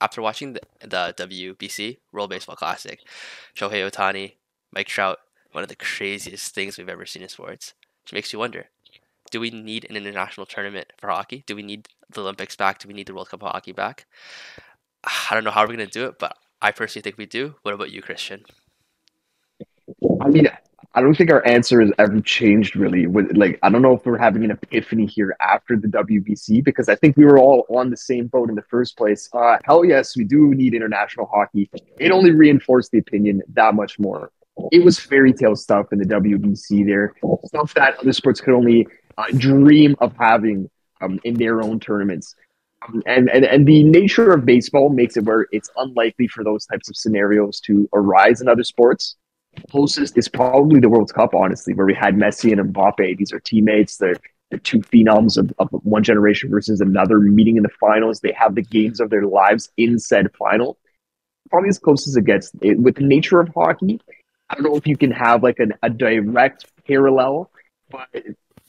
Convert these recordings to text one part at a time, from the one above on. After watching the WBC, World Baseball Classic, Shohei Ohtani, Mike Trout, one of the craziest things we've ever seen in sports, which makes you wonder, do we need an international tournament for hockey? Do we need the Olympics back? Do we need the World Cup of Hockey back? I don't know how we're going to do it, but I personally think we do. What about you, Christian? I mean, I don't think our answer has ever changed, really. Like, I don't know if we're having an epiphany here after the WBC, because I think we were all on the same boat in the first place. Hell yes, we do need international hockey. It only reinforced the opinion that much more. It was fairy tale stuff in the WBC there, stuff that other sports could only dream of having in their own tournaments. And the nature of baseball makes it where it's unlikely for those types of scenarios to arise in other sports. Closest is probably the World Cup, honestly, where we had Messi and Mbappe. These are teammates. They're two phenoms of one generation versus another meeting in the finals. They have the games of their lives in said final. Probably as close as it gets. With the nature of hockey, I don't know if you can have like a direct parallel, but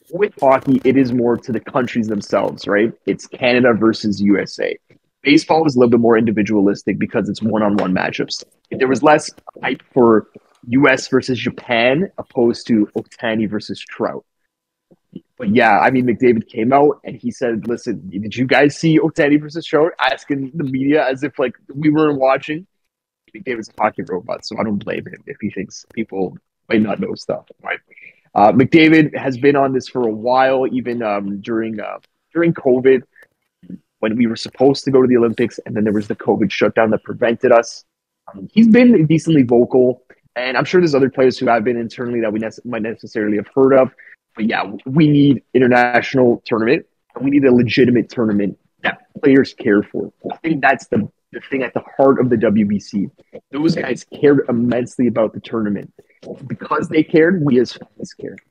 with hockey, it is more to the countries themselves, right? It's Canada versus USA. Baseball is a little bit more individualistic because it's one-on-one matchups. There was less hype for U.S. versus Japan opposed to Ohtani versus Trout. But yeah, I mean, McDavid came out and he said, listen, did you guys see Ohtani versus Trout? Asking the media as if like we weren't watching. McDavid's a hockey robot, so I don't blame him if he thinks people might not know stuff, right? McDavid has been on this for a while, even during COVID, when we were supposed to go to the Olympics, and then there was the COVID shutdown that prevented us. He's been decently vocal, and I'm sure there's other players who have been internally that we might necessarily have heard of. But yeah, we need international tournament, and we need a legitimate tournament that players care for. I think that's the thing at the heart of the WBC. Those guys cared immensely about the tournament. Because they cared, we as fans cared.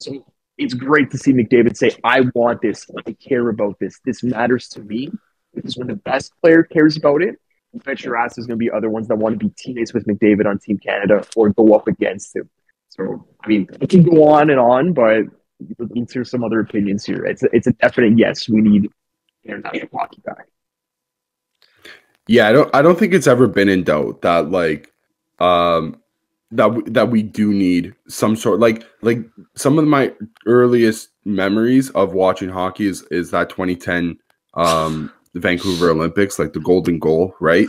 So it's great to see McDavid say, I want this. I care about this. This matters to me. Because when the best player cares about it, I bet your ass there's going to be other ones that want to be teammates with McDavid on Team Canada or go up against him. So, I mean, it can go on, but let's hear some other opinions here. It's a definite yes, we need international hockey back. Yeah, I don't think it's ever been in doubt that like that we do need some sort like some of my earliest memories of watching hockey is that 2010 the Vancouver Olympics, like the golden goal, right?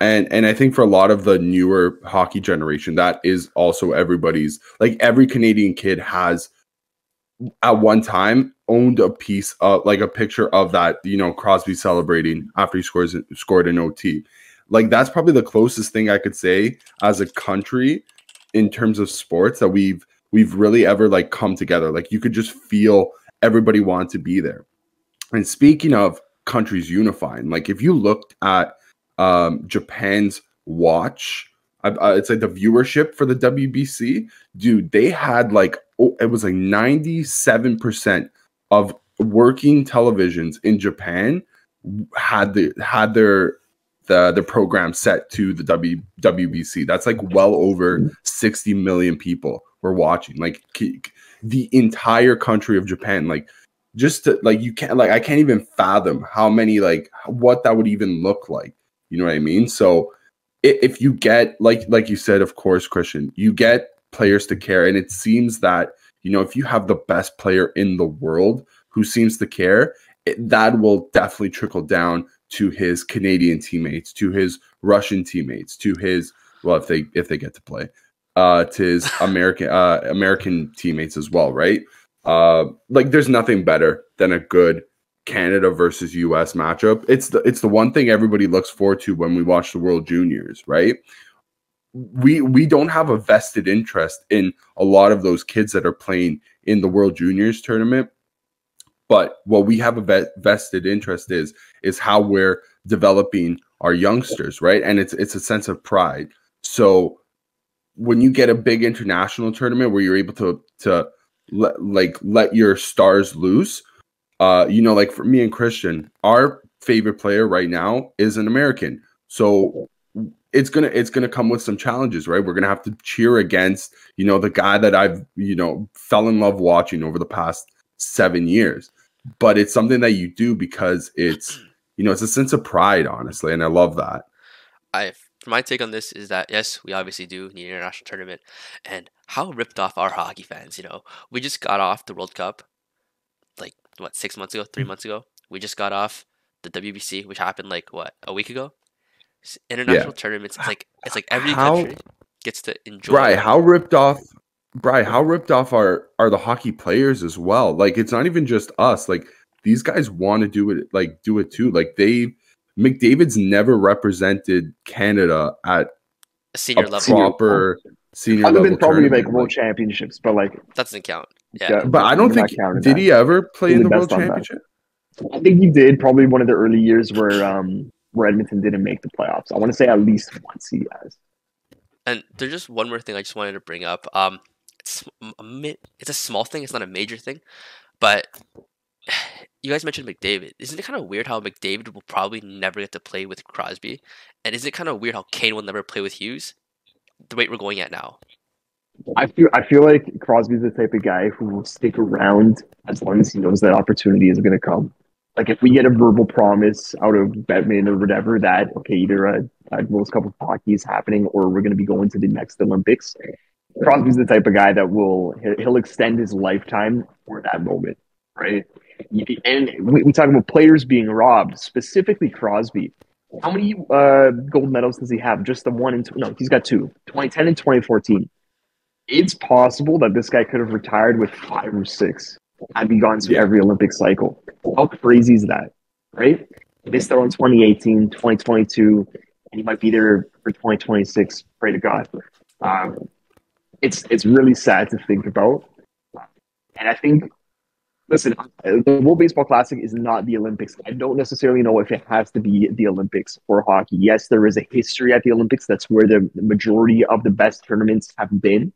And I think for a lot of the newer hockey generation, that is also everybody's, like every Canadian kid has at one time owned a piece of like a picture of that, you know, Crosby celebrating after he scored an OT. Like that's probably the closest thing I could say as a country in terms of sports that we've really ever like come together. Like you could just feel everybody want to be there. And speaking of countries unifying, like if you looked at Japan's watch, it's like the viewership for the WBC, dude, they had like, oh, it was like 97% of working televisions in Japan had their program set to the WBC. That's like well over 60 million people were watching. Like the entire country of Japan. Like just to, like you can't like I can't even fathom how many like what that would even look like. You know what I mean? So if you get like you said, of course, Christian, you get players to care, and it seems that, you know, if you have the best player in the world who seems to care, that will definitely trickle down to his Canadian teammates, to his Russian teammates, to his, well, if they get to play, to his American teammates as well, right? Like there's nothing better than a good Canada versus US matchup. It's the one thing everybody looks forward to when we watch the World Juniors, right? We don't have a vested interest in a lot of those kids that are playing in the World Juniors tournament. But what we have a vested interest is how we're developing our youngsters, right? And it's a sense of pride. So when you get a big international tournament where you're able to let your stars loose, you know, like for me and Christian, our favorite player right now is an American. So it's gonna come with some challenges, right? We're gonna have to cheer against, you know, the guy that I've, you know, fell in love watching over the past 7 years. But it's something that you do because it's you know, it's a sense of pride, honestly, and I love that. My take on this is that, yes, we obviously do need an international tournament, and how ripped off our hockey fans, you know. We just got off the World Cup, like, what, 6 months ago, 3 months ago? We just got off the WBC, which happened, like, what, a week ago? International tournaments, it's like every country gets to enjoy. Right, how ripped off... Brian, how ripped off are the hockey players as well? Like, it's not even just us. Like, these guys want to do it too. Like, McDavid's never represented Canada at a proper senior level. I've been probably like world championships, but like that doesn't count. Yeah, but I don't think he ever play in the world championship? I think he did. Probably one of the early years where Edmonton didn't make the playoffs. I want to say at least once he has. And there's just one more thing I just wanted to bring up. It's a small thing. It's not a major thing. But you guys mentioned McDavid. Isn't it kind of weird how McDavid will probably never get to play with Crosby? And isn't it kind of weird how Kane will never play with Hughes? The way we're going at now. I feel like Crosby's the type of guy who will stick around as long as he knows that opportunity is going to come. Like, if we get a verbal promise out of Bettman or whatever that, okay, either a World Cup of Hockey is happening or we're going to be going to the next Olympics, Crosby's the type of guy that he'll extend his lifetime for that moment, right? And we talk about players being robbed, specifically Crosby. How many gold medals does he have? Just the one and two? No, he's got two, 2010 and 2014. It's possible that this guy could have retired with 5 or 6 had we gone through every Olympic cycle. How crazy is that, right? Missed out on 2018, 2022, and he might be there for 2026, pray to God. It's really sad to think about. And I think, listen, the World Baseball Classic is not the Olympics. I don't necessarily know if it has to be the Olympics for hockey. Yes, there is a history at the Olympics. That's where the majority of the best tournaments have been.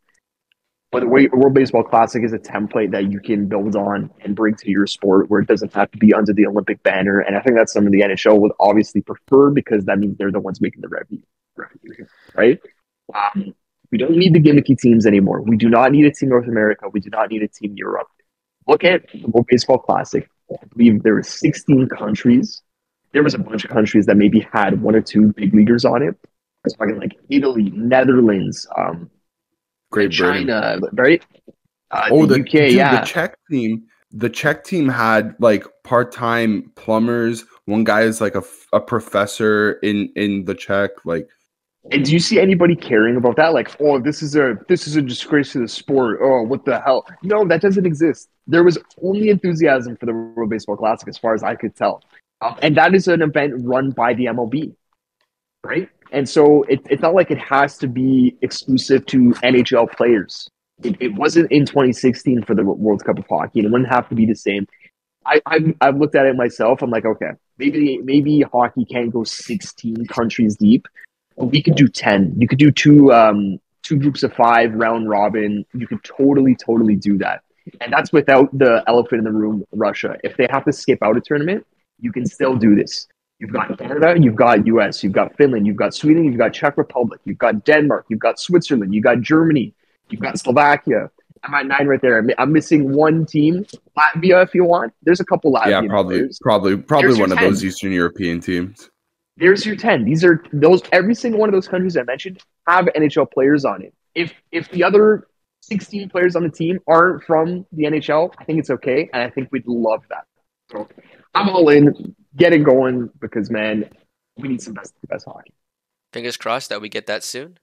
But the World Baseball Classic is a template that you can build on and bring to your sport where it doesn't have to be under the Olympic banner. And I think that's something the NHL would obviously prefer because that means they're the ones making the revenue, right? We don't need the gimmicky teams anymore. We do not need a team North America. We do not need a team Europe. Look at the World Baseball Classic. I believe there were 16 countries. There was a bunch of countries that maybe had 1 or 2 big leaguers on it. I was talking like Italy, Netherlands, Great Britain, China, right? The UK, the Czech team. The Czech team had like part-time plumbers. One guy is like a professor in the Czech. Like, and do you see anybody caring about that? Like, oh, this is a disgrace to the sport. Oh, what the hell? No, that doesn't exist. There was only enthusiasm for the World Baseball Classic, as far as I could tell, and that is an event run by the MLB, right? And so it's not like it has to be exclusive to NHL players. It wasn't in 2016 for the World Cup of Hockey, and it wouldn't have to be the same. I've looked at it myself. I'm like, okay, maybe hockey can't go 16 countries deep, but we could do 10. You could do two groups of 5, round robin. You could totally do that. And that's without the elephant in the room, Russia. If they have to skip out a tournament, you can still do this. You've got Canada, you've got US, you've got Finland, you've got Sweden, you've got Czech Republic, you've got Denmark, you've got Switzerland, you've got Germany, you've got Slovakia. I'm at 9 right there. I'm missing one team. Latvia, if you want. There's a couple Latvian players. Probably one of those Eastern European teams. There's your 10. Every single one of those countries I mentioned have NHL players on it. If the other 16 players on the team aren't from the NHL, I think it's okay, and I think we'd love that. So I'm all in. Get it going because, man, we need some best hockey. Fingers crossed that we get that soon.